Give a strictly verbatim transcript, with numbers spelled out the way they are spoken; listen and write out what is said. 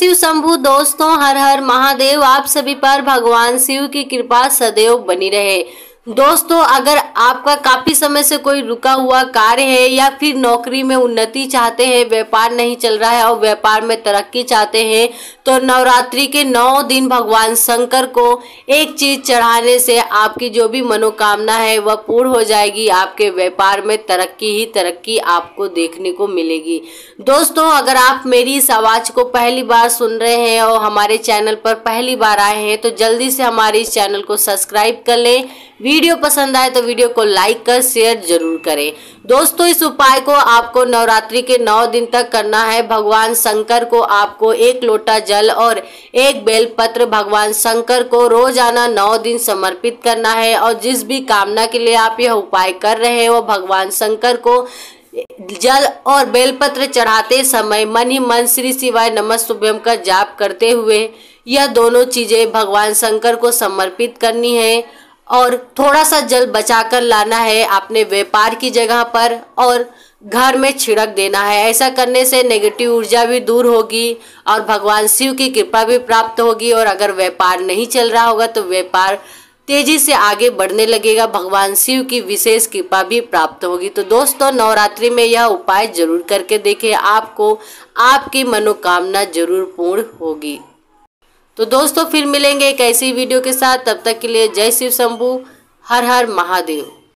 शिव शंभू। दोस्तों, हर हर महादेव। आप सभी पर भगवान शिव की कृपा सदैव बनी रहे। दोस्तों, अगर आपका काफ़ी समय से कोई रुका हुआ कार्य है या फिर नौकरी में उन्नति चाहते हैं, व्यापार नहीं चल रहा है और व्यापार में तरक्की चाहते हैं, तो नवरात्रि के नौ दिन भगवान शंकर को एक चीज़ चढ़ाने से आपकी जो भी मनोकामना है वह पूर्ण हो जाएगी। आपके व्यापार में तरक्की ही तरक्की आपको देखने को मिलेगी। दोस्तों, अगर आप मेरी इस आवाज़ को पहली बार सुन रहे हैं और हमारे चैनल पर पहली बार आए हैं तो जल्दी से हमारे इस चैनल को सब्सक्राइब कर लें। वीडियो पसंद आए तो वीडियो को लाइक कर शेयर जरूर करें। दोस्तों, इस उपाय को आपको नवरात्रि के नौ दिन तक करना है। भगवान शंकर को आपको एक लोटा जल और एक बेलपत्र भगवान शंकर को रोजाना नौ दिन समर्पित करना है और जिस भी कामना के लिए आप यह उपाय कर रहे हैं वो भगवान शंकर को जल और बेलपत्र चढ़ाते समय मन ही मन श्री शिवाय नमः शुभम का जाप करते हुए यह दोनों चीजें भगवान शंकर को समर्पित करनी है और थोड़ा सा जल बचाकर लाना है अपने व्यापार की जगह पर और घर में छिड़क देना है। ऐसा करने से नेगेटिव ऊर्जा भी दूर होगी और भगवान शिव की कृपा भी प्राप्त होगी। और अगर व्यापार नहीं चल रहा होगा तो व्यापार तेजी से आगे बढ़ने लगेगा। भगवान शिव की विशेष कृपा भी प्राप्त होगी। तो दोस्तों, नवरात्रि में यह उपाय जरूर करके देखें, आपको आपकी मनोकामना जरूर पूर्ण होगी। तो दोस्तों, फिर मिलेंगे एक ऐसी वीडियो के साथ। तब तक के लिए जय शिव शंभू, हर हर महादेव।